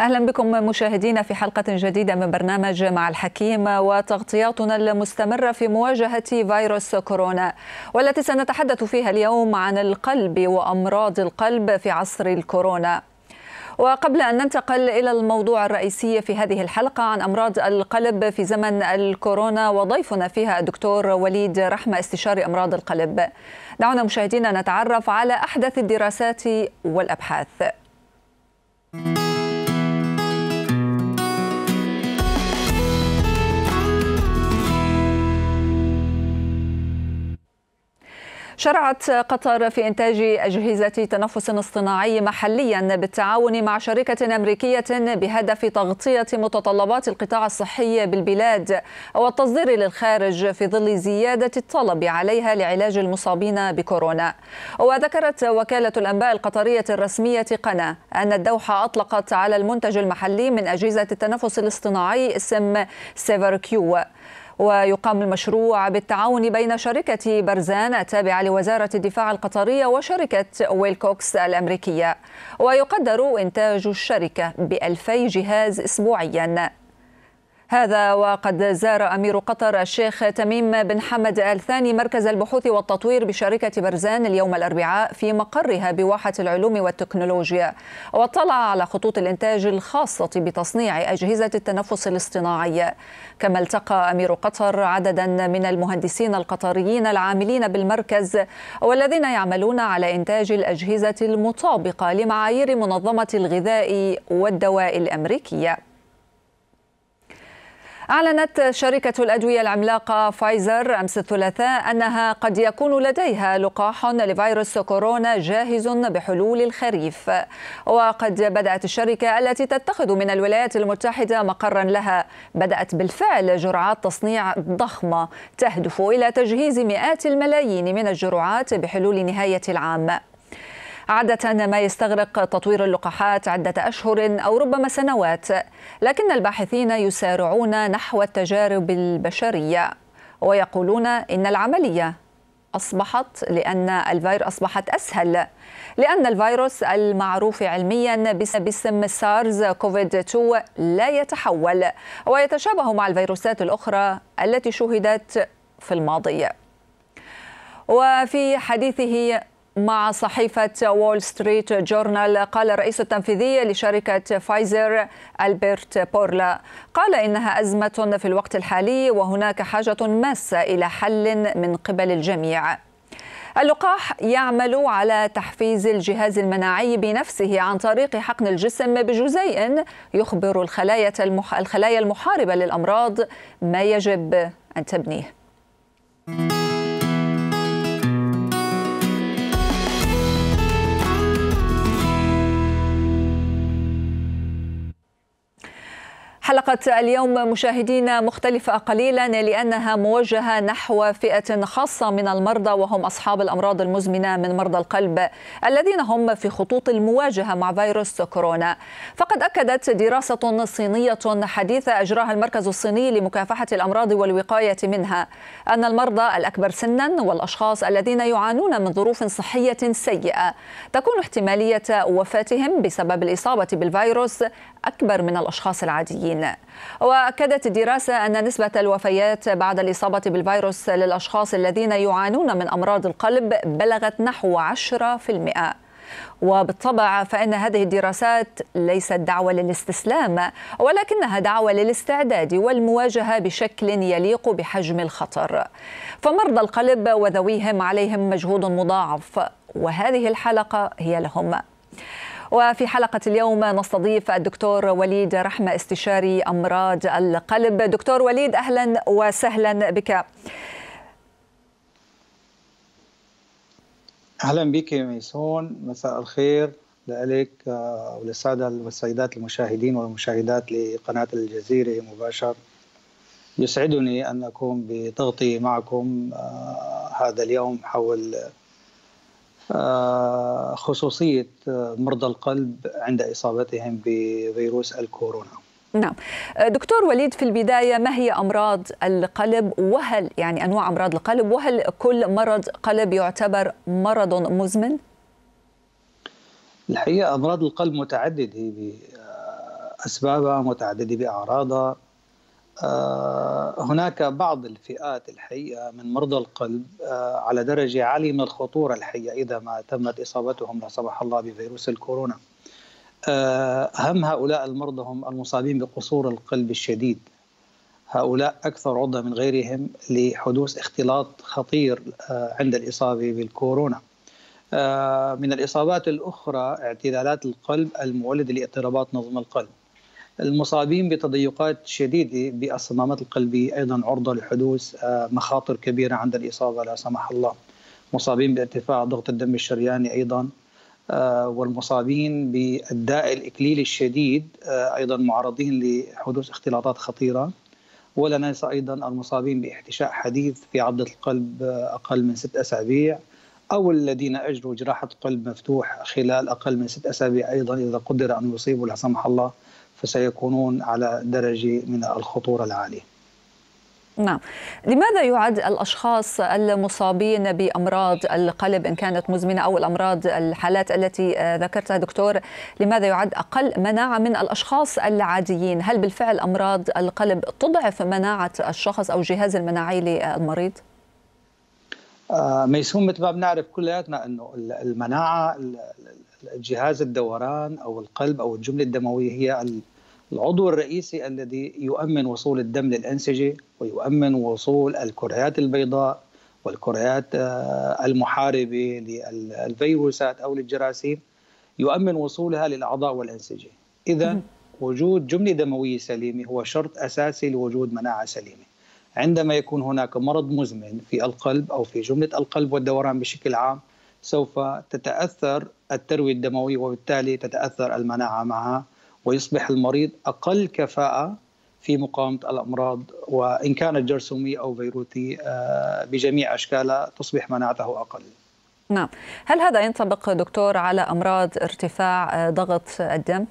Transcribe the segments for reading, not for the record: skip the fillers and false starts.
أهلا بكم مشاهدينا في حلقة جديدة من برنامج مع الحكيم وتغطياتنا المستمرة في مواجهة فيروس كورونا، والتي سنتحدث فيها اليوم عن القلب وأمراض القلب في عصر الكورونا. وقبل أن ننتقل إلى الموضوع الرئيسي في هذه الحلقة عن أمراض القلب في زمن الكورونا وضيفنا فيها الدكتور وليد رحمه استشاري أمراض القلب، دعونا مشاهدينا نتعرف على أحدث الدراسات والأبحاث. شرعت قطر في إنتاج أجهزة تنفس اصطناعي محليا بالتعاون مع شركة أمريكية بهدف تغطية متطلبات القطاع الصحي بالبلاد والتصدير للخارج في ظل زيادة الطلب عليها لعلاج المصابين بكورونا. وذكرت وكالة الأنباء القطرية الرسمية قنا أن الدوحة أطلقت على المنتج المحلي من أجهزة التنفس الاصطناعي اسم سيفر كيو، ويقام المشروع بالتعاون بين شركة برزان التابعة لوزارة الدفاع القطرية وشركة ويلكوكس الأمريكية، ويقدر إنتاج الشركة ب2000 جهاز أسبوعياً. هذا وقد زار أمير قطر الشيخ تميم بن حمد آل ثاني مركز البحوث والتطوير بشركة برزان اليوم الأربعاء في مقرها بواحة العلوم والتكنولوجيا، واطلع على خطوط الإنتاج الخاصة بتصنيع أجهزة التنفس الاصطناعي. كما التقى أمير قطر عددا من المهندسين القطريين العاملين بالمركز والذين يعملون على إنتاج الأجهزة المطابقة لمعايير منظمة الغذاء والدواء الأمريكية. أعلنت شركة الأدوية العملاقة فايزر أمس الثلاثاء أنها قد يكون لديها لقاح لفيروس كورونا جاهز بحلول الخريف، وقد بدأت الشركة التي تتخذ من الولايات المتحدة مقرا لها بدأت بالفعل جرعات تصنيع ضخمة تهدف إلى تجهيز مئات الملايين من الجرعات بحلول نهاية العام. عادة ما يستغرق تطوير اللقاحات عدة أشهر أو ربما سنوات، لكن الباحثين يسارعون نحو التجارب البشرية ويقولون إن العملية أصبحت أسهل لأن الفيروس المعروف علميا باسم سارز كوفيد 2 لا يتحول ويتشابه مع الفيروسات الأخرى التي شهدت في الماضي. وفي حديثه مع صحيفة وول ستريت جورنال قال الرئيس التنفيذي لشركة فايزر ألبرت بورلا قال إنها أزمة في الوقت الحالي وهناك حاجة ماسة إلى حل من قبل الجميع. اللقاح يعمل على تحفيز الجهاز المناعي بنفسه عن طريق حقن الجسم بجزيء يخبر الخلايا المحاربة للأمراض ما يجب أن تبنيه. حلقة اليوم مشاهدينا مختلفة قليلا لأنها موجهة نحو فئة خاصة من المرضى وهم أصحاب الأمراض المزمنة من مرضى القلب الذين هم في خطوط المواجهة مع فيروس كورونا. فقد أكدت دراسة صينية حديثة أجراها المركز الصيني لمكافحة الأمراض والوقاية منها أن المرضى الأكبر سنا والأشخاص الذين يعانون من ظروف صحية سيئة تكون احتمالية وفاتهم بسبب الإصابة بالفيروس أكبر من الأشخاص العاديين. وأكدت الدراسة أن نسبة الوفيات بعد الإصابة بالفيروس للأشخاص الذين يعانون من أمراض القلب بلغت نحو 10%. وبالطبع فإن هذه الدراسات ليست دعوة للاستسلام ولكنها دعوة للاستعداد والمواجهة بشكل يليق بحجم الخطر، فمرضى القلب وذويهم عليهم مجهود مضاعف وهذه الحلقة هي لهم. وفي حلقة اليوم نستضيف الدكتور وليد رحمه استشاري أمراض القلب. دكتور وليد أهلا وسهلا بك. أهلا بك يا ميسون، مساء الخير لك وللسادة والسيدات المشاهدين والمشاهدات لقناة الجزيرة مباشر. يسعدني أن أكون بتغطية معكم هذا اليوم حول خصوصية مرضى القلب عند إصابتهم بفيروس الكورونا. نعم دكتور وليد، في البداية ما هي أمراض القلب وهل أنواع أمراض القلب وهل كل مرض قلب يعتبر مرض مزمن؟ الحقيقة أمراض القلب متعددة أسبابها متعددة بأعراضها. هناك بعض الفئات الحقيقة من مرضى القلب على درجة عالية من الخطورة الحقيقة إذا ما تمت إصابتهم لا سمح الله بفيروس الكورونا. أهم هؤلاء المرضى هم المصابين بقصور القلب الشديد، هؤلاء أكثر عرضة من غيرهم لحدوث اختلاط خطير عند الإصابة بالكورونا. من الإصابات الأخرى اعتلالات القلب المولدة لاضطرابات نظم القلب. المصابين بتضيقات شديدة بالصمامات القلبية أيضا عرضة لحدوث مخاطر كبيرة عند الإصابة لا سمح الله. مصابين بارتفاع ضغط الدم الشرياني أيضا، والمصابين بالداء الإكليلي الشديد أيضا معرضين لحدوث اختلاطات خطيرة. ولا ننسى أيضا المصابين باحتشاء حديث في عضلة القلب أقل من 6 أسابيع، أو الذين أجروا جراحة قلب مفتوح خلال أقل من 6 أسابيع أيضا إذا قدر أن يصيبوا لا سمح الله فسيكونون على درجة من الخطورة العالية. نعم، لماذا يعد الأشخاص المصابين بأمراض القلب إن كانت مزمنة أو الأمراض الحالات التي ذكرتها دكتور، لماذا يعد أقل مناعة من الأشخاص العاديين؟ هل بالفعل أمراض القلب تضعف مناعة الشخص أو جهاز المناعي للمريض؟ ميسون، مثل ما بنعرف كلياتنا أنه المناعة الجهاز الدوران أو القلب أو الجملة الدموية هي العضو الرئيسي الذي يؤمن وصول الدم للأنسجة ويؤمن وصول الكريات البيضاء والكريات المحاربة للفيروسات أو للجراثيم، يؤمن وصولها للأعضاء والأنسجة. إذا وجود جملة دموية سليمة هو شرط أساسي لوجود مناعة سليمة. عندما يكون هناك مرض مزمن في القلب أو في جملة القلب والدوران بشكل عام سوف تتأثر التروية الدموية وبالتالي تتأثر المناعة معها ويصبح المريض أقل كفاءة في مقاومة الأمراض، وإن كانت جرثومية أو فيروسية بجميع أشكالها تصبح مناعته أقل. نعم، هل هذا ينطبق دكتور على أمراض ارتفاع ضغط الدم؟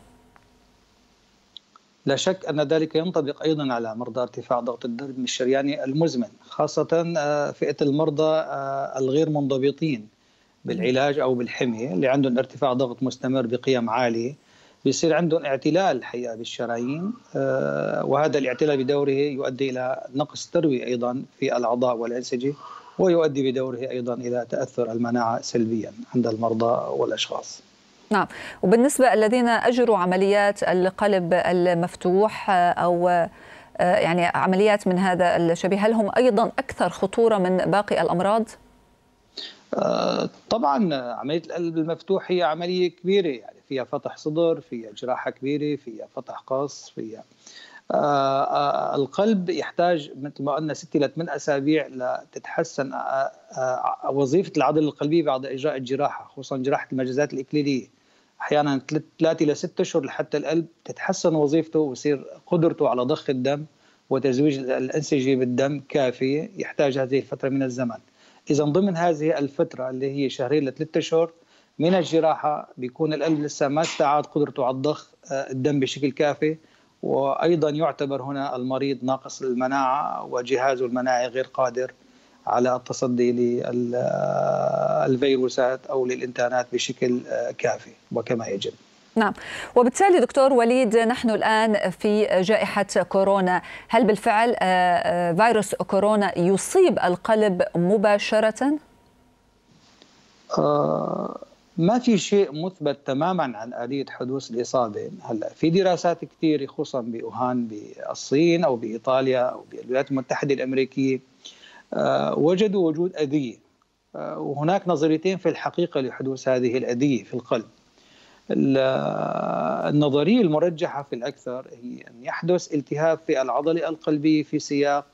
لا شك أن ذلك ينطبق أيضا على مرضى ارتفاع ضغط الدم الشرياني المزمن، خاصة فئة المرضى الغير منضبطين بالعلاج أو بالحمية اللي عندهم ارتفاع ضغط مستمر بقيم عالية، بيصير عندهم اعتلال حقيقة بالشرايين، وهذا الاعتلال بدوره يؤدي إلى نقص تروي أيضا في الأعضاء والأنسجة ويؤدي بدوره أيضا إلى تأثر المناعة سلبيا عند المرضى والأشخاص. نعم، وبالنسبة الذين أجروا عمليات القلب المفتوح أو يعني عمليات من هذا الشبيه، هل هم أيضا أكثر خطورة من باقي الأمراض؟ طبعا عملية القلب المفتوح هي عملية كبيرة، يعني فيها فتح صدر، فيها جراحة كبيرة، فيها فتح قص، فيها القلب يحتاج مثل ما قلنا 6 إلى 8 أسابيع لتتحسن وظيفة العضلة القلبية بعد إجراء الجراحة، خصوصا جراحة المجازات الإكليلية. أحيانا 3 إلى 6 أشهر لحتى القلب تتحسن وظيفته ويصير قدرته على ضخ الدم وتزويج الأنسجة بالدم كافية، يحتاج هذه الفترة من الزمن. إذا ضمن هذه الفترة اللي هي 2 إلى 3 أشهر من الجراحة بيكون القلب لسه ما استعاد قدرته على ضخ الدم بشكل كافي، وأيضا يعتبر هنا المريض ناقص المناعة وجهازه المناعي غير قادر على التصدي للفيروسات أو للإنتانات بشكل كافي وكما يجب. نعم، وبالتالي دكتور وليد نحن الآن في جائحة كورونا، هل بالفعل فيروس كورونا يصيب القلب مباشرة؟ ما في شيء مثبت تماما عن آلية حدوث الإصابة. هلا في دراسات كثيرة خصوصا بأوهان بالصين أو بإيطاليا أو بالولايات المتحدة الأمريكية وجدوا وجود أذية، وهناك نظريتين في الحقيقة لحدوث هذه الأذية في القلب. النظرية المرجحة في الأكثر هي أن يحدث التهاب في العضلة القلبية في سياق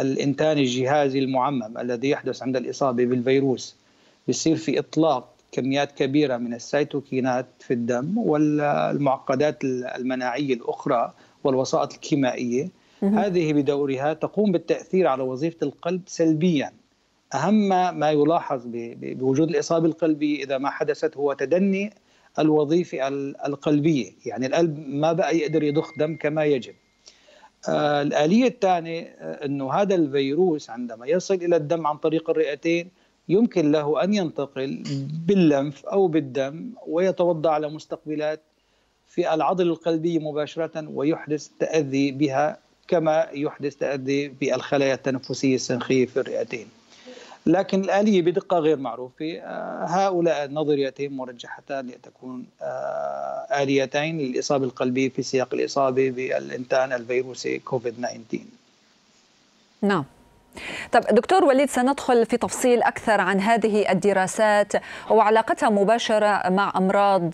الإنتان الجهازي المعمم الذي يحدث عند الإصابة بالفيروس. بيصير في إطلاق كميات كبيرة من السيتوكينات في الدم والمعقدات المناعية الأخرى والوسائط الكيميائية، هذه بدورها تقوم بالتأثير على وظيفة القلب سلبياً. أهم ما يلاحظ بوجود الإصابة القلبية إذا ما حدثت هو تدني الوظيفة القلبية، يعني القلب ما بقى يقدر يضخ دم كما يجب. الآلية الثانية أنه هذا الفيروس عندما يصل إلى الدم عن طريق الرئتين يمكن له أن ينتقل باللمف أو بالدم ويتوضع على مستقبلات في العضلة القلبية مباشرة ويحدث تأذي بها كما يحدث تأذي بالخلايا التنفسية السنخية في الرئتين. لكن الآلية بدقة غير معروفة. هؤلاء النظريتين مرجحتان لتكون آليتين للإصابة القلبية في سياق الإصابة بالإنتان الفيروسي كوفيد-19. نعم. طب دكتور وليد، سندخل في تفصيل أكثر عن هذه الدراسات وعلاقتها مباشرة مع أمراض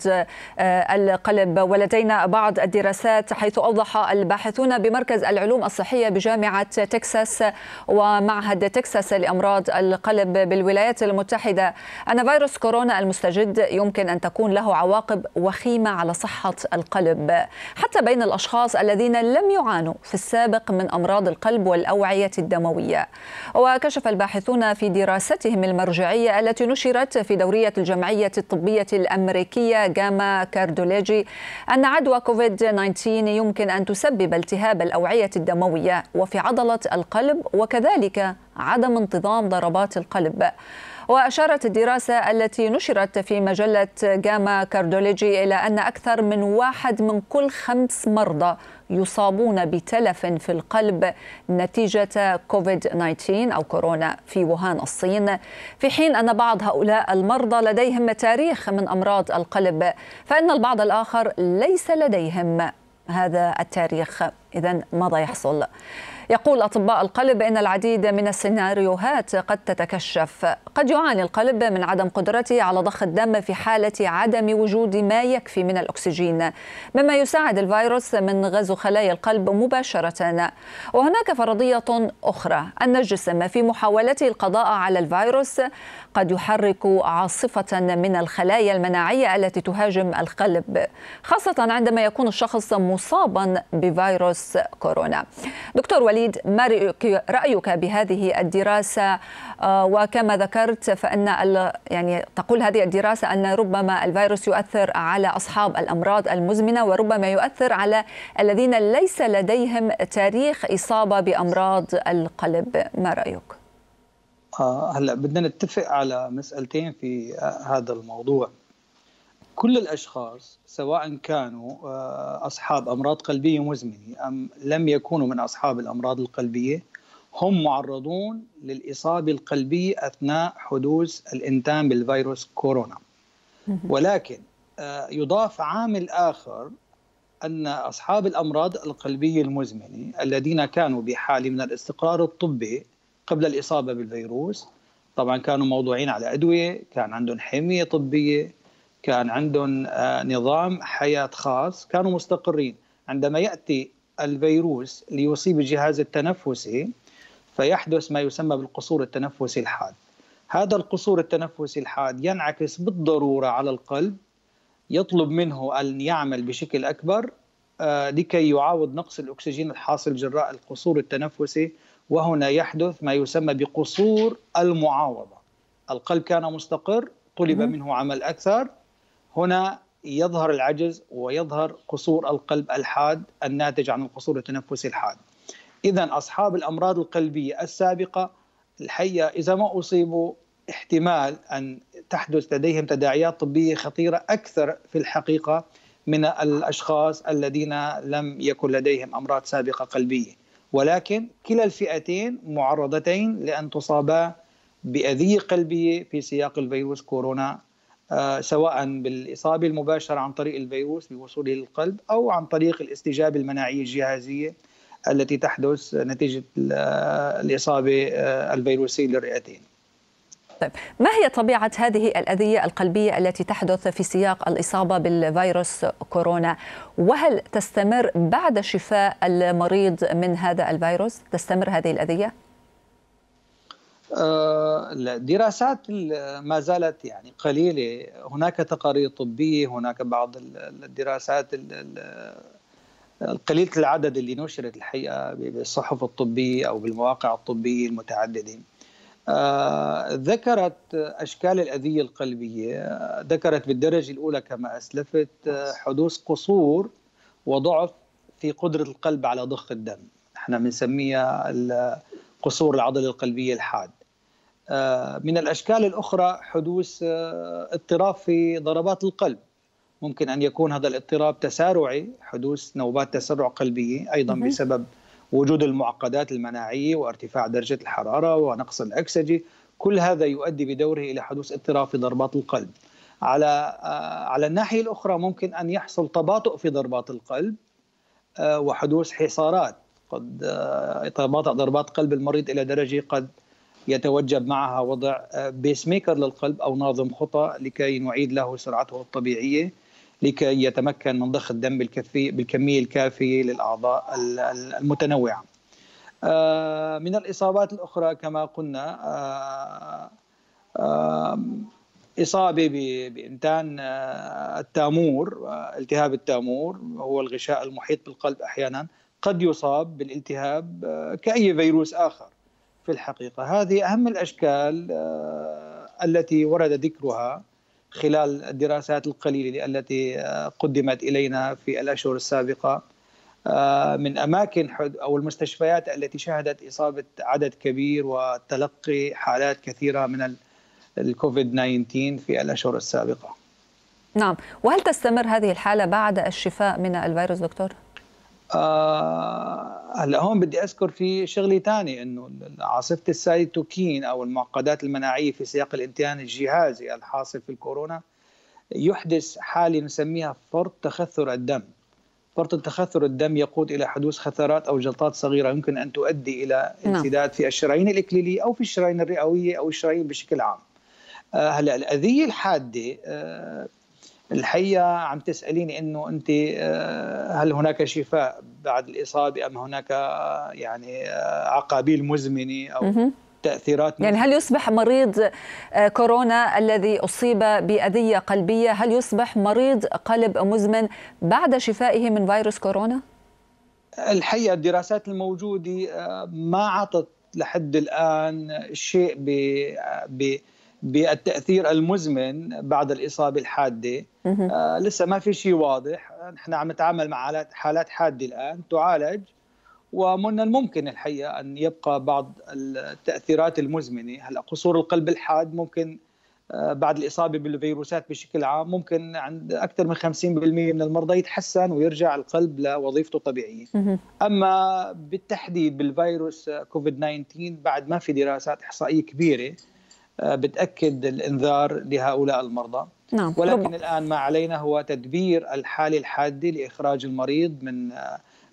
القلب، ولدينا بعض الدراسات حيث أوضح الباحثون بمركز العلوم الصحية بجامعة تكساس ومعهد تكساس لأمراض القلب بالولايات المتحدة أن فيروس كورونا المستجد يمكن أن تكون له عواقب وخيمة على صحة القلب حتى بين الأشخاص الذين لم يعانوا في السابق من أمراض القلب والأوعية الدموية. وكشف الباحثون في دراستهم المرجعية التي نشرت في دورية الجمعية الطبية الأمريكية جاما كارديولوجي أن عدوى كوفيد-19 يمكن أن تسبب التهاب الأوعية الدموية وفي عضلة القلب وكذلك عدم انتظام ضربات القلب. وأشارت الدراسة التي نشرت في مجلة جاما كارديولوجي إلى أن أكثر من 1 من كل 5 مرضى يصابون بتلف في القلب نتيجة كوفيد-19 أو كورونا في ووهان الصين، في حين أن بعض هؤلاء المرضى لديهم تاريخ من أمراض القلب، فإن البعض الآخر ليس لديهم هذا التاريخ. إذن ماذا يحصل؟ يقول أطباء القلب إن العديد من السيناريوهات قد تتكشف. قد يعاني القلب من عدم قدرته على ضخ الدم في حالة عدم وجود ما يكفي من الأكسجين، مما يساعد الفيروس من غزو خلايا القلب مباشرة. وهناك فرضية أخرى أن الجسم في محاولته القضاء على الفيروس قد يحرك عاصفة من الخلايا المناعية التي تهاجم القلب، خاصة عندما يكون الشخص مصابا بفيروس كورونا. دكتور وليد، ما رأيك بهذه الدراسة؟ وكما ذكرت فإن تقول هذه الدراسة أن ربما الفيروس يؤثر على أصحاب الأمراض المزمنة وربما يؤثر على الذين ليس لديهم تاريخ إصابة بأمراض القلب. ما رأيك؟ هلا بدنا نتفق على مسألتين في هذا الموضوع. كل الأشخاص سواء كانوا أصحاب أمراض قلبية مزمنة أم لم يكونوا من أصحاب الأمراض القلبية هم معرضون للإصابة القلبية أثناء حدوث الإنتان بالفيروس كورونا. ولكن يضاف عامل آخر أن أصحاب الأمراض القلبية المزمنة الذين كانوا بحالة من الاستقرار الطبي قبل الإصابة بالفيروس، طبعا كانوا موضوعين على أدوية، كان عندهم حماية طبية، كان عندهم نظام حياة خاص، كانوا مستقرين. عندما يأتي الفيروس ليصيب الجهاز التنفسي فيحدث ما يسمى بالقصور التنفسي الحاد. هذا القصور التنفسي الحاد ينعكس بالضرورة على القلب، يطلب منه أن يعمل بشكل أكبر لكي يعاود نقص الأكسجين الحاصل جراء القصور التنفسي، وهنا يحدث ما يسمى بقصور المعاوضة. القلب كان مستقر، طلب منه عمل أكثر، هنا يظهر العجز ويظهر قصور القلب الحاد الناتج عن القصور التنفسي الحاد. إذن أصحاب الأمراض القلبية السابقة الحقيقة إذا ما أصيبوا احتمال أن تحدث لديهم تداعيات طبية خطيرة أكثر في الحقيقة من الأشخاص الذين لم يكن لديهم أمراض سابقة قلبية. ولكن كلا الفئتين معرضتين لأن تصابا بأذية قلبية في سياق الفيروس كورونا، سواء بالإصابة المباشرة عن طريق الفيروس بوصوله للقلب أو عن طريق الاستجابة المناعية الجهازية التي تحدث نتيجة الإصابة الفيروسية للرئتين. طيب، ما هي طبيعة هذه الأذية القلبية التي تحدث في سياق الإصابة بالفيروس كورونا؟ وهل تستمر بعد شفاء المريض من هذا الفيروس؟ تستمر هذه الأذية؟ الدراسات ما زالت قليلة. هناك تقارير طبية، هناك بعض الدراسات قليلة العدد اللي نشرت الحقيقة بالصحف الطبية أو بالمواقع الطبية المتعددة. ذكرت أشكال الأذية القلبية، ذكرت بالدرجة الأولى كما أسلفت حدوث قصور وضعف في قدرة القلب على ضخ الدم، احنا بنسميها قصور العضلة القلبية الحاد. من الأشكال الأخرى حدوث اضطراب في ضربات القلب، ممكن أن يكون هذا الاضطراب تسارعي، حدوث نوبات تسرع قلبية أيضا بسبب وجود المعقدات المناعية وارتفاع درجة الحرارة ونقص الأكسجة. كل هذا يؤدي بدوره إلى حدوث اضطراب في ضربات القلب. على الناحية الأخرى ممكن أن يحصل تباطؤ في ضربات القلب وحدوث حصارات، قد تتباطأ ضربات قلب المريض إلى درجة قد يتوجب معها وضع بيس ميكر للقلب أو ناظم خطى لكي نعيد له سرعته الطبيعية، لكي يتمكن من ضخ الدم بالكمية الكافية للأعضاء المتنوعة. من الإصابات الأخرى كما قلنا إصابة بإنتان التامور، التهاب التامور هو الغشاء المحيط بالقلب، أحيانا قد يصاب بالالتهاب كأي فيروس آخر. في الحقيقة هذه أهم الأشكال التي ورد ذكرها خلال الدراسات القليلة التي قدمت إلينا في الأشهر السابقة من أماكن أو المستشفيات التي شهدت إصابة عدد كبير وتلقي حالات كثيرة من الكوفيد-19 في الأشهر السابقة. نعم، وهل تستمر هذه الحالة بعد الشفاء من الفيروس دكتور؟ هلا هون بدي اذكر في شغله ثانيه، انه عاصفه السيتوكين او المعقدات المناعيه في سياق الامتهان الجهازي الحاصل في الكورونا يحدث حاله نسميها فرط تخثر الدم. فرط التخثر الدم يقود الى حدوث خثرات او جلطات صغيره يمكن ان تؤدي الى انسداد في الشرايين الاكليليه او في الشرايين الرئويه او الشرايين بشكل عام. هلا الاذيه الحاده الحقيقة عم تسأليني أنه أنت هل هناك شفاء بعد الإصابة أم هناك يعني عقابيل مزمنة أو تأثيرات يعني هل يصبح مريض كورونا الذي أصيب بأذية قلبية هل يصبح مريض قلب مزمن بعد شفائه من فيروس كورونا؟ الحقيقة الدراسات الموجودة ما عطت لحد الآن شيء بالتأثير المزمن بعد الإصابة الحادة. لسه ما في شيء واضح. نحن عم نتعامل مع حالات حادة الآن تعالج، ومن الممكن الحقيقة أن يبقى بعض التأثيرات المزمنة. هلا قصور القلب الحاد ممكن بعد الإصابة بالفيروسات بشكل عام ممكن عند أكثر من 50% من المرضى يتحسن ويرجع القلب لوظيفته الطبيعية. أما بالتحديد بالفيروس كوفيد-19 بعد ما في دراسات إحصائية كبيرة بتأكد الإنذار لهؤلاء المرضى. نعم. ولكن الآن ما علينا هو تدبير الحالة الحادة لإخراج المريض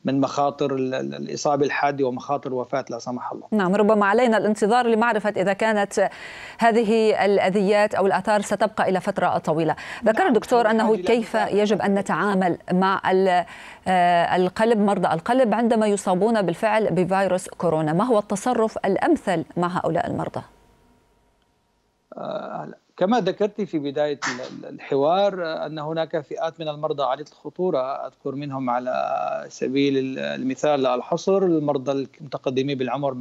من مخاطر الإصابة الحادة ومخاطر وفاة لا سمح الله. نعم، ربما علينا الانتظار لمعرفة إذا كانت هذه الأذيات أو الآثار ستبقى إلى فترة طويلة. ذكر الدكتور أنه كيف يجب أن نتعامل مع القلب، مرضى القلب عندما يصابون بالفعل بفيروس كورونا، ما هو التصرف الأمثل مع هؤلاء المرضى؟ كما ذكرت في بداية الحوار أن هناك فئات من المرضى عالية الخطورة، أذكر منهم على سبيل المثال الحصر، المرضى المتقدمين بالعمر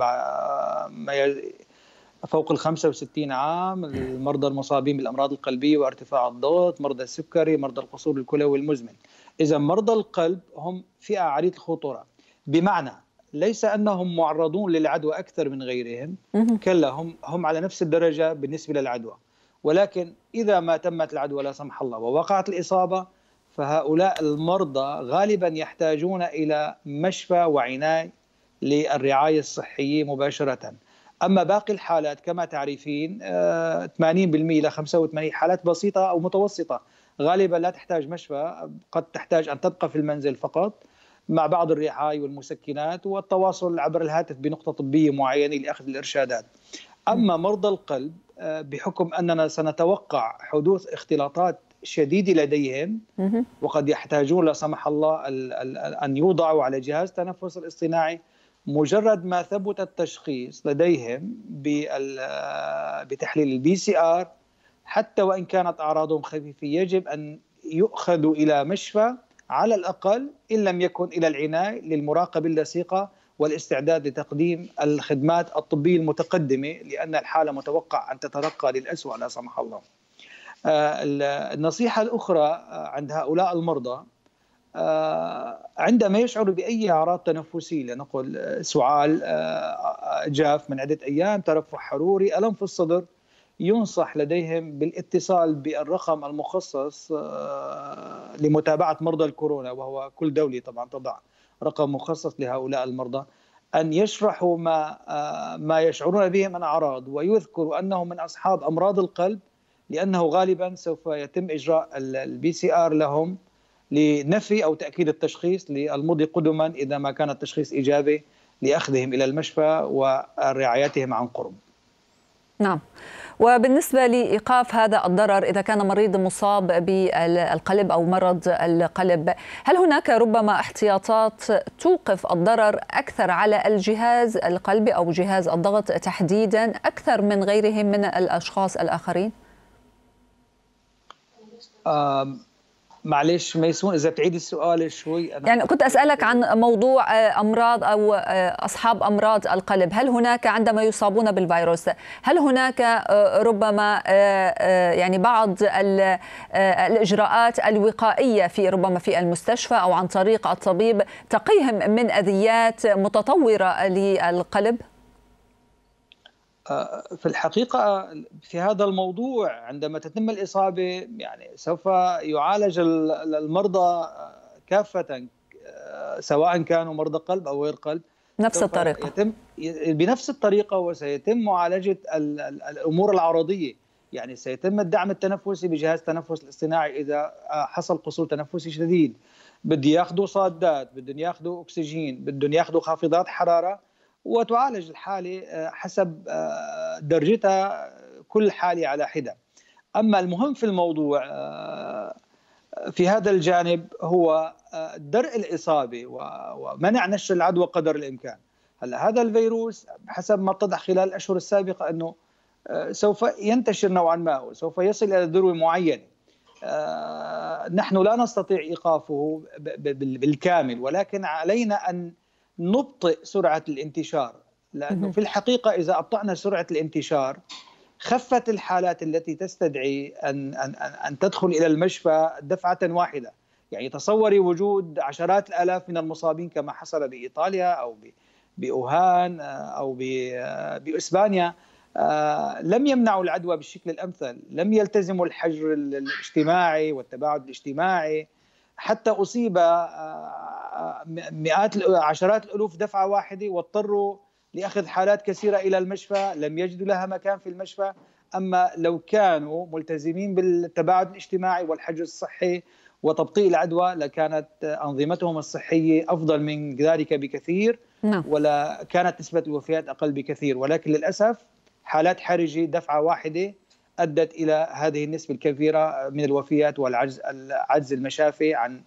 فوق ال 65 عام، المرضى المصابين بالأمراض القلبية وارتفاع الضغط، مرضى السكري، مرضى القصور الكلوي المزمن. إذا مرضى القلب هم فئة عالية الخطورة، بمعنى ليس أنهم معرضون للعدوى أكثر من غيرهم، كلا هم على نفس الدرجة بالنسبة للعدوى، ولكن إذا ما تمت العدوى لا سمح الله ووقعت الإصابة فهؤلاء المرضى غالبا يحتاجون إلى مشفى وعناية للرعاية الصحية مباشرة. أما باقي الحالات كما تعرفين 80% إلى 85 حالات بسيطة أو متوسطة غالبا لا تحتاج مشفى، قد تحتاج أن تبقى في المنزل فقط مع بعض الرعاية والمسكنات والتواصل عبر الهاتف بنقطة طبية معينة لأخذ الإرشادات. أما مرضى القلب بحكم أننا سنتوقع حدوث اختلاطات شديدة لديهم وقد يحتاجون لا سمح الله أن يوضعوا على جهاز التنفس الاصطناعي، مجرد ما ثبت التشخيص لديهم بتحليل الPCR حتى وإن كانت أعراضهم خفيفة يجب أن يؤخذوا إلى مشفى على الأقل إن لم يكن إلى العناية للمراقبة اللصيقة والاستعداد لتقديم الخدمات الطبية المتقدمة، لأن الحالة متوقع أن تترقى للأسوأ لا سمح الله. النصيحة الأخرى عند هؤلاء المرضى عندما يشعروا بأي أعراض تنفسية، لنقل سعال جاف من عدة أيام، ترفع حروري، ألم في الصدر، ينصح لديهم بالاتصال بالرقم المخصص لمتابعة مرضى الكورونا، وهو كل دولة طبعا تضع رقم مخصص لهؤلاء المرضى، أن يشرحوا ما يشعرون به من أعراض، ويذكروا أنهم من أصحاب أمراض القلب، لأنه غالبا سوف يتم إجراء PCR لهم لنفي أو تأكيد التشخيص للمضي قدما إذا ما كان التشخيص إيجابي، لأخذهم إلى المشفى ورعايتهم عن قرب. نعم. وبالنسبة لإيقاف هذا الضرر إذا كان مريض مصاب بالقلب أو مرض القلب، هل هناك ربما احتياطات توقف الضرر أكثر على الجهاز القلبي أو جهاز الضغط تحديدا أكثر من غيرهم من الأشخاص الآخرين؟ معلش ميسون إذا تعيد السؤال شوي. أنا يعني كنت أسألك عن موضوع أمراض أو أصحاب أمراض القلب، هل هناك عندما يصابون بالفيروس هل هناك ربما يعني بعض الإجراءات الوقائية في ربما في المستشفى أو عن طريق الطبيب تقيهم من أذيات متطورة للقلب؟ في الحقيقة في هذا الموضوع عندما تتم الإصابة يعني سوف يعالج المرضى كافة، سواء كانوا مرضى قلب أو غير قلب، نفس الطريقة يتم بنفس الطريقة، وسيتم معالجة الأمور العرضية، يعني سيتم الدعم التنفسي بجهاز التنفس الاصطناعي إذا حصل قصور تنفسي شديد، بدهم ياخذوا صادات، بدهم ياخذوا أكسجين، بدهم ياخذوا خافضات حرارة، وتعالج الحالة حسب درجتها كل حالة على حدة. أما المهم في الموضوع في هذا الجانب هو درء الإصابة ومنع نشر العدوى قدر الإمكان. هلا هذا الفيروس حسب ما اتضح خلال الأشهر السابقة أنه سوف ينتشر نوعا ما وسوف يصل إلى ذروة معينة، نحن لا نستطيع إيقافه بالكامل، ولكن علينا أن نبطئ سرعة الانتشار، لأنه في الحقيقة إذا أبطأنا سرعة الانتشار خفت الحالات التي تستدعي أن تدخل إلى المشفى دفعة واحدة. يعني تصوري وجود عشرات الآلاف من المصابين كما حصل بإيطاليا أو بأوهان أو بإسبانيا، لم يمنعوا العدوى بالشكل الأمثل، لم يلتزموا الحجر الاجتماعي والتباعد الاجتماعي، حتى أصيب عشرات الألوف دفعة واحدة واضطروا لأخذ حالات كثيرة إلى المشفى، لم يجدوا لها مكان في المشفى. أما لو كانوا ملتزمين بالتباعد الاجتماعي والحجر الصحي وتبطيء العدوى لكانت أنظمتهم الصحية أفضل من ذلك بكثير، ولا كانت نسبة الوفيات أقل بكثير، ولكن للأسف حالات حرجة دفعة واحدة أدت إلى هذه النسبة الكبيرة من الوفيات والعجز المشافي عن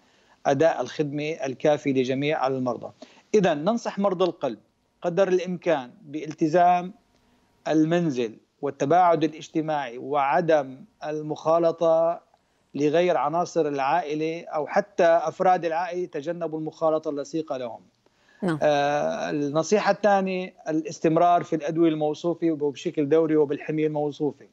أداء الخدمة الكافية لجميع المرضى. إذا ننصح مرضى القلب قدر الإمكان بالتزام المنزل والتباعد الاجتماعي وعدم المخالطة لغير عناصر العائلة أو حتى أفراد العائلة، تجنبوا المخالطة اللصيقة لهم. النصيحة الثانية الاستمرار في الأدوية الموصوفة وبشكل دوري وبالحمية الموصوفة.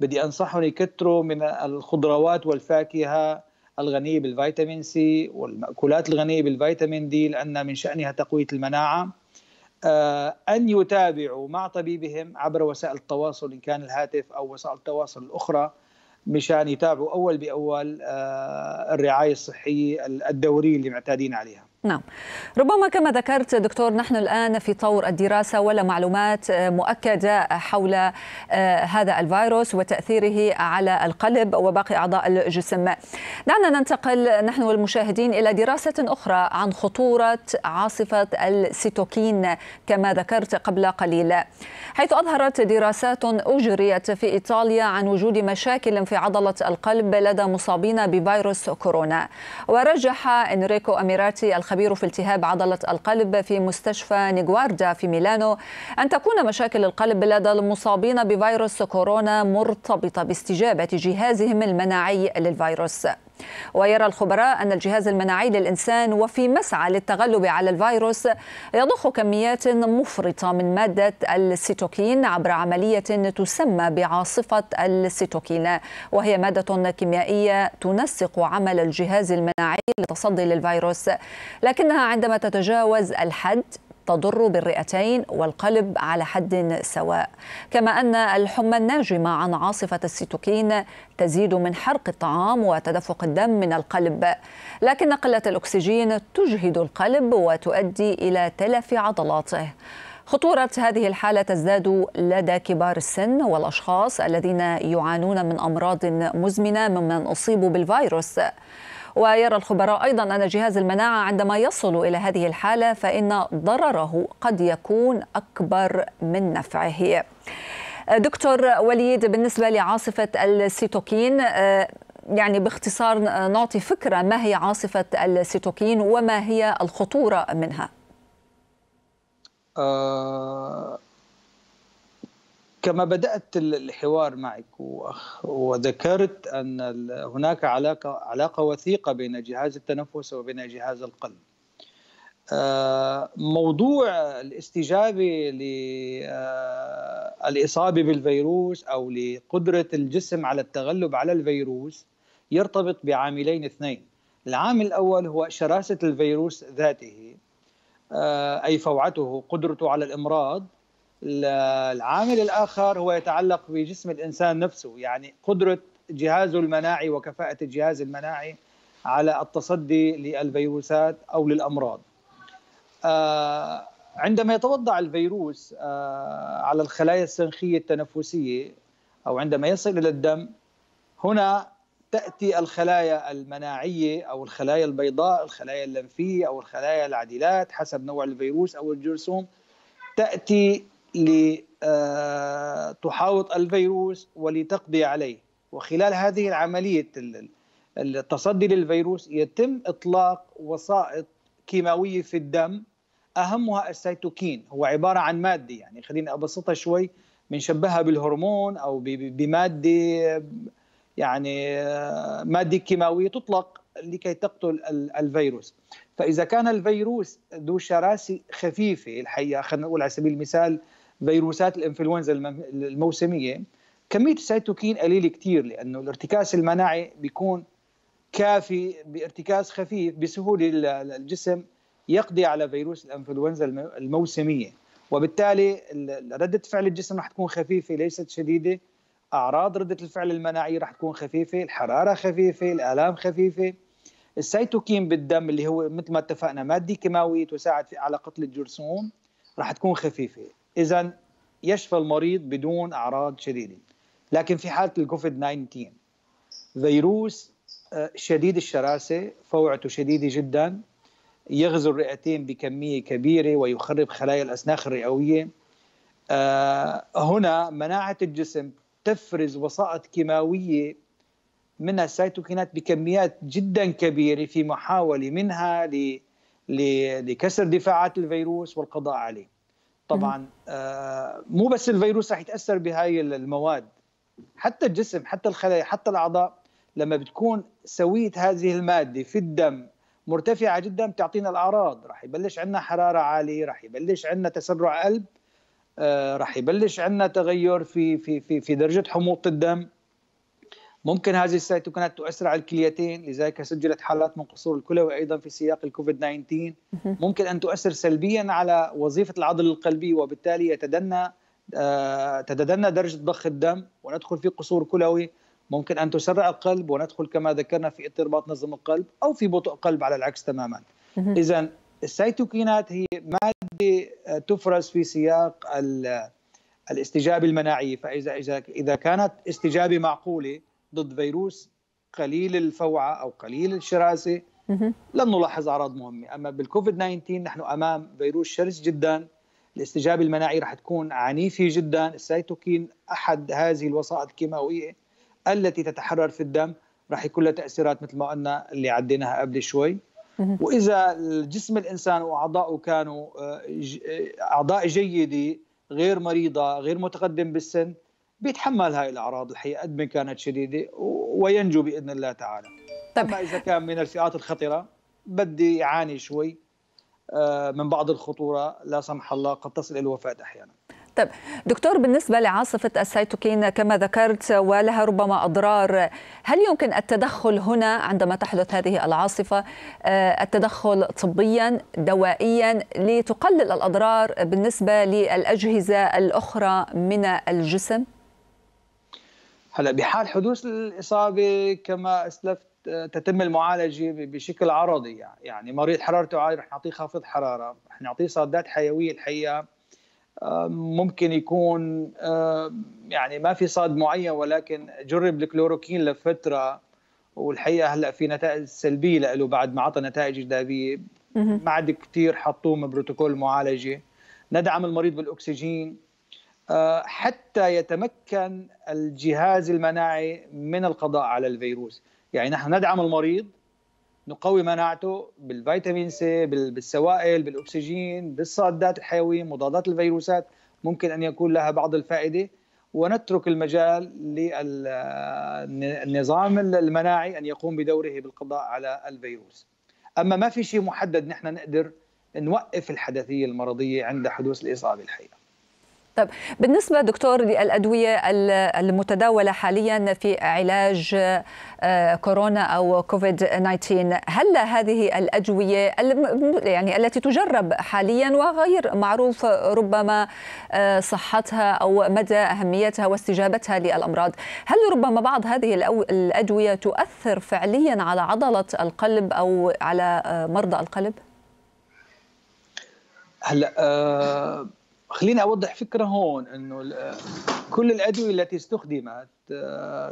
بدي أنصحهم يكتروا من الخضروات والفاكهة الغنية بالفيتامين سي والمأكولات الغنية بالفيتامين دي، لأن من شأنها تقوية المناعة. أن يتابعوا مع طبيبهم عبر وسائل التواصل إن كان الهاتف أو وسائل التواصل الأخرى، مشان يتابعوا أول بأول الرعاية الصحية الدورية اللي معتادين عليها. نعم. ربما كما ذكرت دكتور نحن الآن في طور الدراسة ولا معلومات مؤكدة حول هذا الفيروس وتأثيره على القلب وباقي أعضاء الجسم. دعنا ننتقل نحن والمشاهدين إلى دراسة أخرى عن خطورة عاصفة السيتوكين كما ذكرت قبل قليل، حيث أظهرت دراسات أجريت في إيطاليا عن وجود مشاكل في عضلة القلب لدى مصابين بفيروس كورونا. ورجح إنريكو أميراتي الخبير في التهاب عضلة القلب في مستشفى نيجواردا في ميلانو أن تكون مشاكل القلب لدى المصابين بفيروس كورونا مرتبطة باستجابة جهازهم المناعي للفيروس. ويرى الخبراء أن الجهاز المناعي للإنسان وفي مسعى للتغلب على الفيروس يضخ كميات مفرطة من مادة السيتوكين عبر عملية تسمى بعاصفة السيتوكين، وهي مادة كيميائية تنسق عمل الجهاز المناعي للتصدي للفيروس، لكنها عندما تتجاوز الحد تضر بالرئتين والقلب على حد سواء، كما أن الحمى الناجمة عن عاصفة السيتوكين تزيد من حرق الطعام وتدفق الدم من القلب، لكن قلة الأكسجين تجهد القلب وتؤدي إلى تلف عضلاته. خطورة هذه الحالة تزداد لدى كبار السن والأشخاص الذين يعانون من أمراض مزمنة ممن أصيبوا بالفيروس. ويرى الخبراء أيضا أن جهاز المناعة عندما يصل إلى هذه الحالة فإن ضرره قد يكون أكبر من نفعه. دكتور وليد، بالنسبة لعاصفة السيتوكين، يعني باختصار نعطي فكرة ما هي عاصفة السيتوكين وما هي الخطورة منها؟ كما بدأت الحوار معك وذكرت أن هناك علاقة وثيقة بين جهاز التنفس وبين جهاز القلب. موضوع الاستجابة للإصابة بالفيروس أو لقدرة الجسم على التغلب على الفيروس يرتبط بعاملين اثنين. العامل الأول هو شراسة الفيروس ذاته، أي فوعته، قدرته على الإمراض. العامل الآخر هو يتعلق بجسم الإنسان نفسه، يعني قدرة جهازه المناعي وكفاءة الجهاز المناعي على التصدي للفيروسات أو للأمراض. عندما يتوضع الفيروس على الخلايا السنخية التنفسية أو عندما يصل إلى الدم، هنا تأتي الخلايا المناعية أو الخلايا البيضاء، الخلايا اللمفية أو الخلايا العديلات حسب نوع الفيروس أو الجرثوم، تأتي لتحاوط الفيروس ولتقضي عليه. وخلال هذه العملية التصدي للفيروس يتم إطلاق وسائط كيماوية في الدم، أهمها السيتوكين. هو عبارة عن مادة، يعني خليني أبسطها شوي، بنشبهها بالهرمون أو بمادة، يعني مادة كيماوية تطلق لكي تقتل الفيروس. فإذا كان الفيروس ذو شراسة خفيفة، الحقيقة خلينا نقول على سبيل المثال فيروسات الإنفلونزا الموسمية، كمية السيتوكين قليلة كتير، لأنه الارتكاز المناعي بيكون كافي بارتكاز خفيف بسهولة الجسم يقضي على فيروس الإنفلونزا الموسمية، وبالتالي ردة فعل الجسم رح تكون خفيفة ليست شديدة. أعراض ردة الفعل المناعية رح تكون خفيفة، الحرارة خفيفة، الآلام خفيفة. السيتوكين بالدم اللي هو مثل ما اتفقنا مادة كيماوية تساعد على قتل الجرثوم رح تكون خفيفة، إذا يشفى المريض بدون أعراض شديدة. لكن في حالة الكوفيد-19 فيروس شديد الشراسة، فوعته شديدة جدا، يغزو الرئتين بكمية كبيرة ويخرب خلايا الأسناخ الرئوية. هنا مناعة الجسم تفرز وسائط كيماوية منها السيتوكينات بكميات جدا كبيرة في محاولة منها لكسر دفاعات الفيروس والقضاء عليه. طبعا مو بس الفيروس رح يتأثر بهاي المواد، حتى الجسم، حتى الخلايا، حتى الأعضاء، لما بتكون سوية هذه المادة في الدم مرتفعة جدا بتعطينا الأعراض. رح يبلش عندنا حرارة عالية، رح يبلش عندنا تسرع قلب، رح يبلش عندنا تغير في في في في درجة حموضة الدم. ممكن هذه السيتوكينات تؤثر على الكليتين، لذلك سجلت حالات من قصور الكلوي أيضا في سياق الكوفيد-19. ممكن أن تؤثر سلبيا على وظيفة العضل القلبي، وبالتالي تتدنى درجة ضخ الدم وندخل في قصور كلوي. ممكن أن تسرع القلب وندخل كما ذكرنا في اضطرابات نظم القلب أو في بطء قلب على العكس تماما. إذا السيتوكينات هي مادة تفرز في سياق الاستجابة المناعية، فإذا إذا كانت استجابة معقولة ضد فيروس قليل الفوعة أو قليل الشراسة لن نلاحظ أعراض مهمة. أما بالكوفيد-19 نحن أمام فيروس شرس جدا، الاستجابة المناعية رح تكون عنيفة جدا. السيتوكين أحد هذه الوسائط الكيماوية التي تتحرر في الدم، رح يكون لها تأثيرات مثل ما قلنا اللي عديناها قبل شوي. وإذا جسم الإنسان وأعضائه كانوا أعضاء جيدة غير مريضة غير متقدم بالسن بيتحمل هاي الأعراض الحقيقة قد ما كانت شديدة وينجو بإذن الله تعالى. أما إذا كان من الفئات الخطرة بدي يعاني شوي من بعض الخطورة، لا سمح الله قد تصل إلى الوفاة أحيانا. طيب دكتور، بالنسبة لعاصفة السيتوكين كما ذكرت ولها ربما أضرار، هل يمكن التدخل هنا عندما تحدث هذه العاصفة، التدخل طبيا دوائيا لتقلل الأضرار بالنسبة للأجهزة الأخرى من الجسم؟ هلا بحال حدوث الإصابة كما أسلفت تتم المعالجة بشكل عرضي، يعني مريض حرارته عالية رح نعطيه خافض حرارة، رح نعطيه صادات حيوية. الحقيقة ممكن يكون يعني ما في صاد معين، ولكن جرب الكلوروكين لفتره، والحقيقه هلا في نتائج سلبيه له بعد ما عطى نتائج ايجابيه. ما عاد كثير حطوه من بروتوكول المعالجه. ندعم المريض بالاكسجين حتى يتمكن الجهاز المناعي من القضاء على الفيروس. يعني نحن ندعم المريض، نقوي مناعته بالفيتامين سي، بالسوائل، بالاكسجين، بالصادات الحيويه، مضادات الفيروسات ممكن ان يكون لها بعض الفائده، ونترك المجال للنظام المناعي ان يقوم بدوره بالقضاء على الفيروس. اما ما في شيء محدد نحن نقدر نوقف الحدثيه المرضيه عند حدوث الاصابه الحقيقه. طب بالنسبة دكتور للأدوية المتداولة حاليا في علاج كورونا أو كوفيد-19، هل هذه الأدوية يعني التي تجرب حاليا وغير معروف ربما صحتها أو مدى أهميتها واستجابتها للأمراض، هل ربما بعض هذه الأدوية تؤثر فعليا على عضلة القلب أو على مرضى القلب؟ هلا خليني أوضح فكرة هون، أنه كل الأدوية التي استخدمت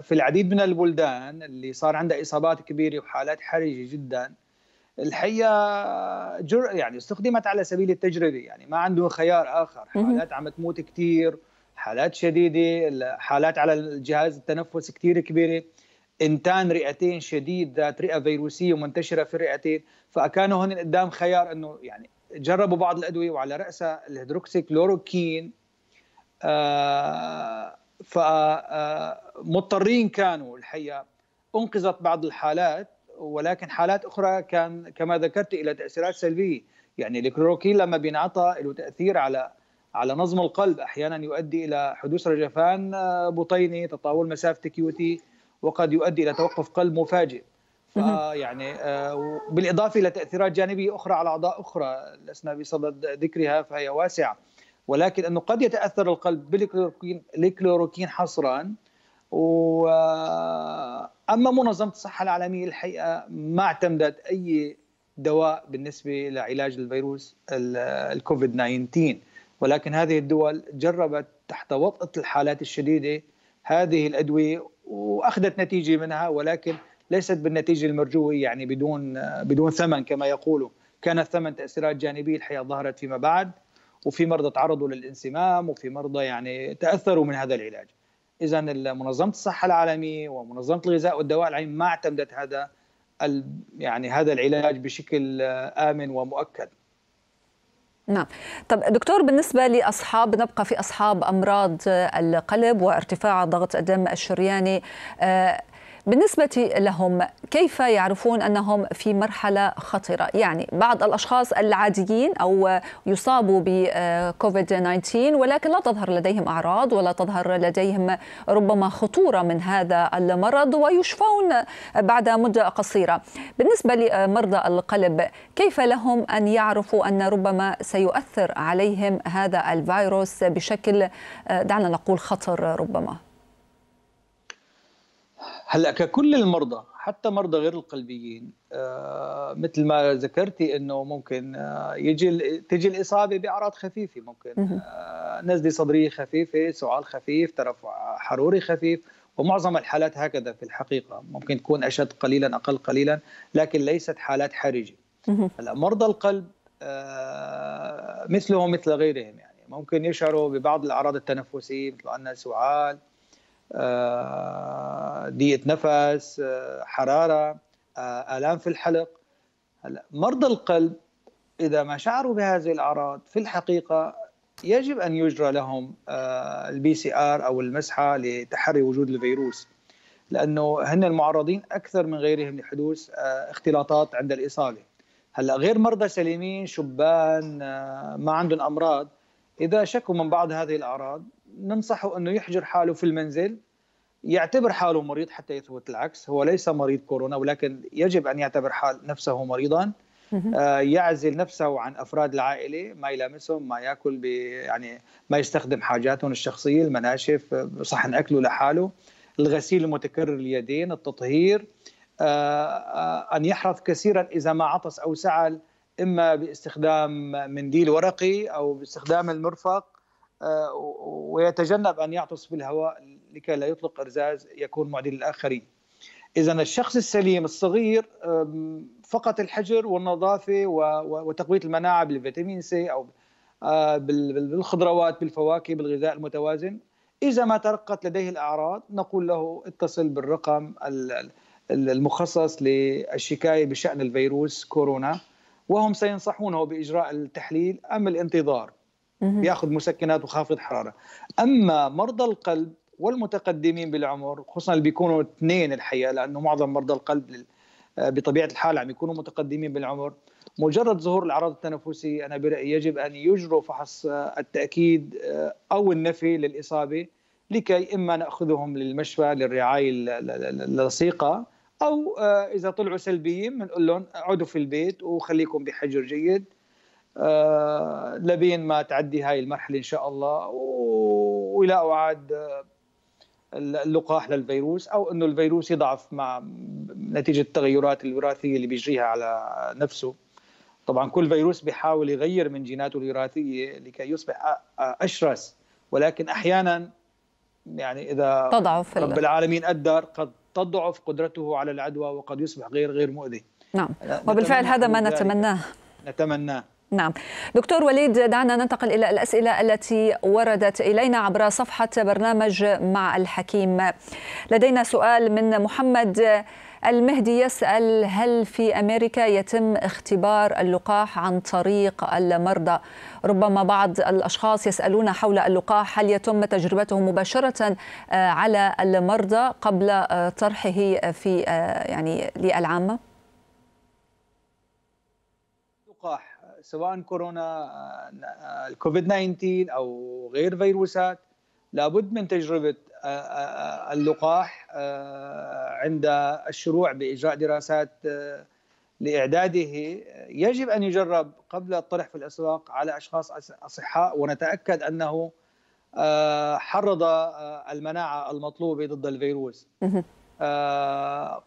في العديد من البلدان اللي صار عندها إصابات كبيرة وحالات حرجة جدا، الحقيقة يعني استخدمت على سبيل التجربة، يعني ما عندهم خيار آخر. حالات عم تموت كثير، حالات شديدة، حالات على الجهاز التنفس كثير كبيرة، إنتان رئتين شديد ذات رئة فيروسية ومنتشرة في الرئتين، فكانوا هن قدام خيار أنه يعني جربوا بعض الأدوية وعلى رأسها الهيدروكسيكلوروكين. فمضطرين كانوا. الحقيقة أنقذت بعض الحالات، ولكن حالات أخرى كان كما ذكرت إلى تأثيرات سلبية. يعني الكلوروكين لما بينعطى له تأثير على نظم القلب، أحيانا يؤدي إلى حدوث رجفان بطيني، تطاول مسافة QT، وقد يؤدي إلى توقف قلب مفاجئ. يعني بالإضافة إلى تأثيرات جانبية أخرى على أعضاء أخرى لسنا بصدد ذكرها، فهي واسعة، ولكن أنه قد يتأثر القلب بالكلوروكين حصرا. وأما منظمة الصحة العالمية الحقيقة ما اعتمدت أي دواء بالنسبة لعلاج الفيروس الكوفيد-19، ولكن هذه الدول جربت تحت وطأة الحالات الشديدة هذه الأدوية وأخذت نتيجة منها، ولكن ليست بالنتيجة المرجوة، يعني بدون ثمن كما يقولوا. كان الثمن تأثيرات جانبية الحقيقة ظهرت فيما بعد، وفي مرضى تعرضوا للانسمام، وفي مرضى يعني تأثروا من هذا العلاج. إذا منظمة الصحة العالمية ومنظمة الغذاء والدواء العالمية ما اعتمدت هذا يعني هذا العلاج بشكل آمن ومؤكد. نعم. طب دكتور، بالنسبة لأصحاب، نبقى في أصحاب أمراض القلب وارتفاع ضغط الدم الشرياني، بالنسبة لهم كيف يعرفون أنهم في مرحلة خطرة؟ يعني بعض الأشخاص العاديين أو يصابوا بكوفيد-19 ولكن لا تظهر لديهم أعراض ولا تظهر لديهم ربما خطورة من هذا المرض ويشفون بعد مدة قصيرة. بالنسبة لمرضى القلب، كيف لهم أن يعرفوا أن ربما سيؤثر عليهم هذا الفيروس بشكل دعنا نقول خطر ربما؟ هلا ككل المرضى، حتى مرضى غير القلبيين، مثل ما ذكرتي انه ممكن تجي الاصابه باعراض خفيفه، ممكن نزله صدريه خفيفه، سعال خفيف، ترفع حروري خفيف، ومعظم الحالات هكذا في الحقيقه، ممكن تكون اشد قليلا اقل قليلا، لكن ليست حالات حرجه. هلا مرضى القلب مثلهم مثل غيرهم، يعني ممكن يشعروا ببعض الاعراض التنفسيه مثل ان سعال، ضيقة نفس، حرارة، آلام في الحلق. هلا مرضى القلب إذا ما شعروا بهذه الأعراض في الحقيقة يجب أن يجرى لهم الPCR أو المسحة لتحري وجود الفيروس، لأنه هن المعرضين أكثر من غيرهم لحدوث اختلاطات عند الإصابة. هلا غير مرضى سليمين، شبان، ما عندهم أمراض، إذا شكوا من بعض هذه الأعراض ننصحه أنه يحجر حاله في المنزل، يعتبر حاله مريض حتى يثبت العكس. هو ليس مريض كورونا ولكن يجب أن يعتبر نفسه مريضا، يعزل نفسه عن أفراد العائلة، ما يلامسهم، ما يأكل يعني ما يستخدم حاجاتهم الشخصية، المناشف، صحن أكله لحاله، الغسيل المتكرر لليدين، التطهير، أن يحرص كثيرا إذا ما عطس أو سعل إما باستخدام منديل ورقي أو باستخدام المرفق، ويتجنب أن يعطس في الهواء لكي لا يطلق إرزاز يكون معدي للآخرين. إذا الشخص السليم الصغير فقط الحجر والنظافة وتقوية المناعة بالفيتامين سي أو بالخضروات، بالفواكه، بالغذاء المتوازن. إذا ما ترقت لديه الأعراض نقول له اتصل بالرقم المخصص للشكاية بشأن الفيروس كورونا، وهم سينصحونه بإجراء التحليل أم الانتظار، يأخذ مسكنات وخافض حرارة. أما مرضى القلب والمتقدمين بالعمر خصوصا اللي بيكونوا اثنين الحقيقة، لأنه معظم مرضى القلب بطبيعة الحال عم يكونوا متقدمين بالعمر، مجرد ظهور الأعراض التنفسية أنا برأيي يجب أن يجروا فحص التأكيد أو النفي للإصابة، لكي إما نأخذهم للمشفى للرعاية اللصيقة، أو إذا طلعوا سلبيين بنقول لهم اقعدوا في البيت وخليكم بحجر جيد لبين ما تعدي هاي المرحلة إن شاء الله، ويلاقوا عاد اللقاح للفيروس، أو أنه الفيروس يضعف مع نتيجة التغيرات الوراثية اللي بيجريها على نفسه. طبعا كل فيروس بيحاول يغير من جيناته الوراثية لكي يصبح أشرس، ولكن أحيانا يعني إذا تضعف رب العالمين قدر قد تضعف قدرته على العدوى وقد يصبح غير مؤذي. نعم، وبالفعل هذا ما نتمناه. نعم. دكتور وليد، دعنا ننتقل إلى الأسئلة التي وردت إلينا عبر صفحة برنامج مع الحكيم. لدينا سؤال من محمد المهدي يسأل: هل في أمريكا يتم اختبار اللقاح عن طريق المرضى؟ ربما بعض الأشخاص يسألون حول اللقاح، هل يتم تجربته مباشرة على المرضى قبل طرحه في يعني للعامة؟ اللقاح سواء كورونا، الكوفيد-19 أو غير فيروسات، لابد من تجربة اللقاح عند الشروع بإجراء دراسات لإعداده. يجب أن يجرب قبل الطرح في الأسواق على أشخاص أصحاء، ونتأكد أنه حرض المناعة المطلوبة ضد الفيروس.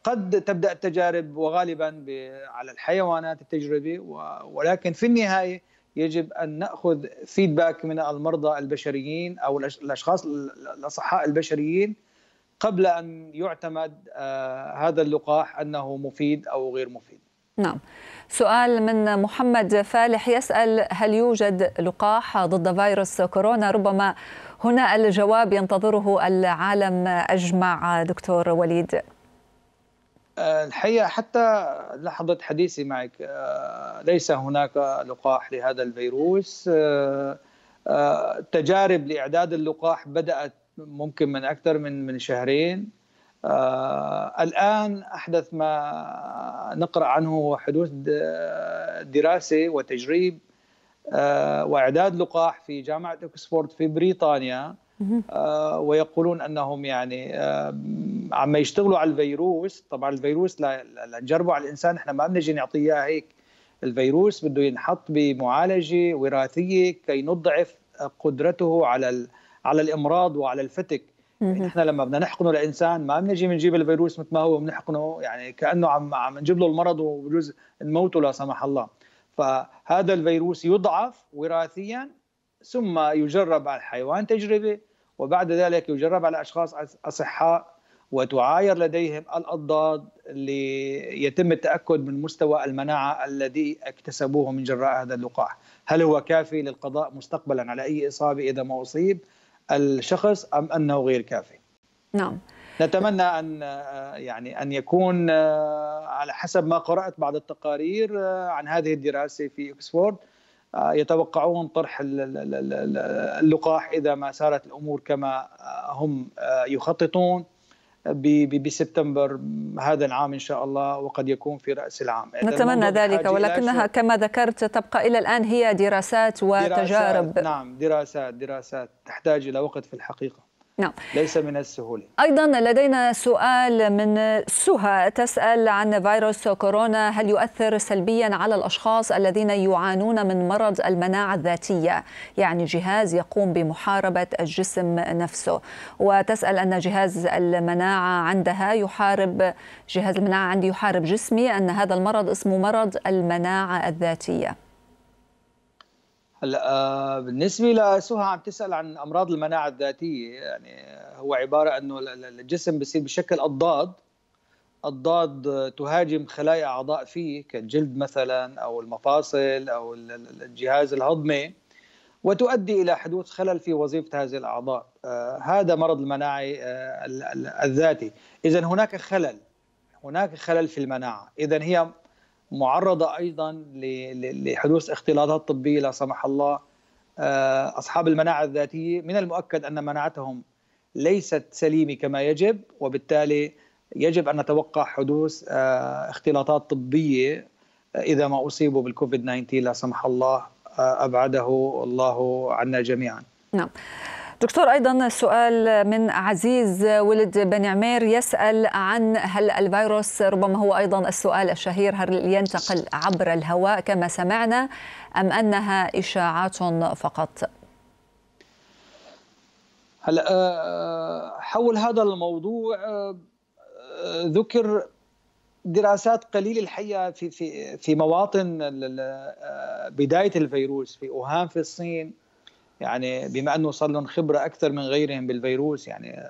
قد تبدأ التجارب وغالبا على الحيوانات التجربة، ولكن في النهاية يجب أن نأخذ فيدباك من المرضى البشريين أو الأشخاص الأصحاء البشريين قبل أن يعتمد هذا اللقاح أنه مفيد أو غير مفيد. نعم. سؤال من محمد فالح يسأل: هل يوجد لقاح ضد فيروس كورونا؟ ربما هنا الجواب ينتظره العالم أجمع. دكتور وليد، الحقيقة حتى لحظة حديثي معك ليس هناك لقاح لهذا الفيروس. تجارب لإعداد اللقاح بدأت ممكن من أكثر من شهرين. الآن أحدث ما نقرأ عنه هو حدوث دراسة وتجريب وإعداد لقاح في جامعة أكسفورد في بريطانيا، ويقولون أنهم يعني عم يشتغلوا على الفيروس. طبعا الفيروس لنجربه على الإنسان إحنا ما بنجي نعطيه إياه هيك، الفيروس بده ينحط بمعالجة وراثية كي نضعف قدرته على الإمراض وعلى الفتك. يعني إحنا لما بدنا نحقنه لإنسان ما بنجي بنجيب الفيروس مثل ما هو بنحقنه، يعني كأنه عم نجيب له المرض وبجوز نموته لا سمح الله. فهذا الفيروس يضعف وراثيا ثم يجرب على الحيوان تجربة، وبعد ذلك يجرب على أشخاص أصحاء وتعاير لديهم الأضداد ليتم التأكد من مستوى المناعة الذي اكتسبوه من جراء هذا اللقاح. هل هو كافي للقضاء مستقبلا على أي إصابة إذا ما أصيب الشخص أم أنه غير كافي؟ نعم. نتمنى أن يكون على حسب ما قرأت بعض التقارير عن هذه الدراسة في أكسفورد، يتوقعون طرح اللقاح إذا ما سارت الأمور كما هم يخططون بسبتمبر هذا العام إن شاء الله، وقد يكون في رأس العام. نتمنى ذلك، ولكنها كما ذكرت تبقى إلى الآن هي دراسات وتجارب. نعم، دراسات تحتاج إلى وقت في الحقيقة. نعم. ليس من السهولة. أيضا لدينا سؤال من سها تسأل عن فيروس كورونا، هل يؤثر سلبيا على الأشخاص الذين يعانون من مرض المناعة الذاتية، يعني جهاز يقوم بمحاربة الجسم نفسه، وتسأل أن جهاز المناعة عندها يحارب، جهاز المناعة عندي يحارب جسمي، أن هذا المرض اسمه مرض المناعة الذاتية. هلا بالنسبه لسهى عم تسال عن امراض المناعه الذاتيه، يعني هو عباره انه الجسم بصير بشكل اضداد تهاجم خلايا اعضاء فيه كالجلد مثلا او المفاصل او الجهاز الهضمي، وتؤدي الى حدوث خلل في وظيفه هذه الاعضاء. هذا مرض المناعي الذاتي. اذا هناك خلل في المناعه، اذا هي معرضة أيضا لحدوث اختلاطات طبية لا سمح الله. أصحاب المناعة الذاتية من المؤكد أن مناعتهم ليست سليمة كما يجب، وبالتالي يجب أن نتوقع حدوث اختلاطات طبية إذا ما أصيبوا بالكوفيد-19 لا سمح الله، أبعده الله عنا جميعا. نعم دكتور، أيضا سؤال من عزيز ولد بنعمير يسأل عن هل الفيروس، ربما هو أيضا السؤال الشهير، هل ينتقل عبر الهواء كما سمعنا أم أنها إشاعات فقط؟ هلا حول هذا الموضوع ذكر دراسات قليلة الحقيقة في مواطن بداية الفيروس، في ووهان في الصين، يعني بما انه صار لهم خبره اكثر من غيرهم بالفيروس، يعني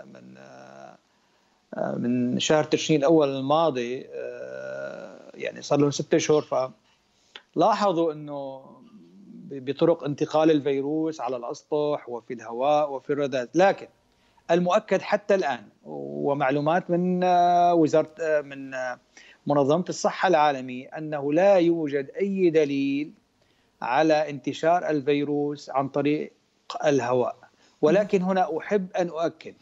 من شهر تشرين الاول الماضي، يعني صار لهم 6 شهور، فلاحظوا انه بطرق انتقال الفيروس على الاسطح وفي الهواء وفي الرذاذ. لكن المؤكد حتى الان، ومعلومات من وزاره من منظمه الصحه العالميه، انه لا يوجد اي دليل على انتشار الفيروس عن طريق الهواء. ولكن هنا أحب أن أؤكد،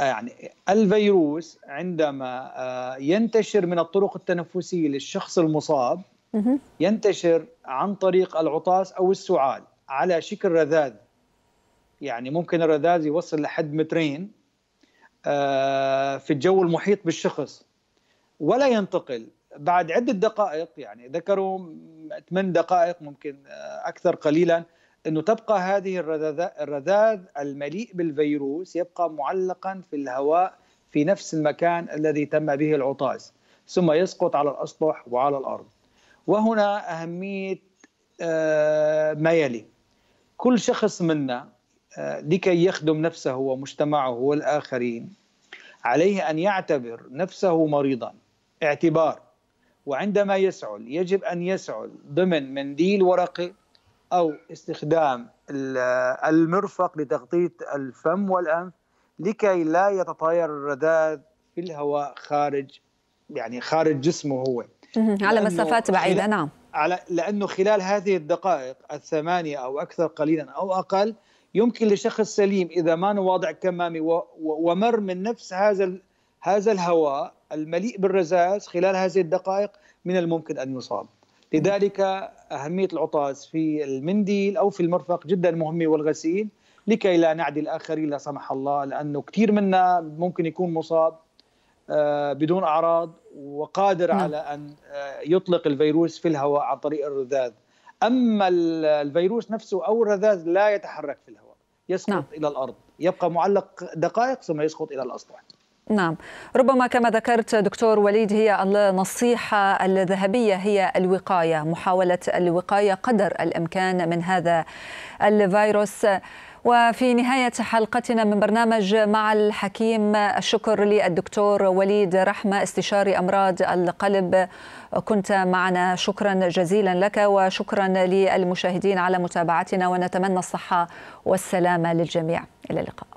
يعني الفيروس عندما ينتشر من الطرق التنفسية للشخص المصاب ينتشر عن طريق العطاس أو السعال على شكل رذاذ، يعني ممكن الرذاذ يوصل لحد 2 متر في الجو المحيط بالشخص ولا ينتقل بعد عدة دقائق، يعني ذكروا 8 دقائق ممكن أكثر قليلا، أنه تبقى هذه الرذاذ المليء بالفيروس يبقى معلقا في الهواء في نفس المكان الذي تم به العطاس، ثم يسقط على الأسطح وعلى الأرض. وهنا أهمية ما يلي، كل شخص منا لكي يخدم نفسه ومجتمعه والآخرين عليه أن يعتبر نفسه مريضا اعتبار، وعندما يسعل يجب أن يسعل ضمن منديل ورقي أو استخدام المرفق لتغطية الفم والأنف لكي لا يتطاير الرذاذ في الهواء خارج جسمه هو على مسافات بعيدة. نعم، لأنه خلال هذه الدقائق 8 أو أكثر قليلا أو أقل يمكن لشخص سليم إذا ما نواضع كمامة ومر من نفس هذا الهواء المليء بالرذاذ خلال هذه الدقائق من الممكن أن يصاب. لذلك أهمية العطاس في المنديل أو في المرفق جدا مهمة، والغسيل لكي لا نعدي الآخرين لا سمح الله، لأنه كثير منا ممكن يكون مصاب بدون أعراض وقادر على أن يطلق الفيروس في الهواء عن طريق الرذاذ. أما الفيروس نفسه أو الرذاذ لا يتحرك في الهواء، يسقط إلى الأرض، يبقى معلق دقائق ثم يسقط إلى الأسطح. نعم، ربما كما ذكرت دكتور وليد، هي النصيحة الذهبية هي الوقاية، محاولة الوقاية قدر الإمكان من هذا الفيروس. وفي نهاية حلقتنا من برنامج مع الحكيم، الشكر للدكتور وليد رحمه استشاري أمراض القلب، كنت معنا، شكرا جزيلا لك، وشكرا للمشاهدين على متابعتنا، ونتمنى الصحة والسلامة للجميع. إلى اللقاء.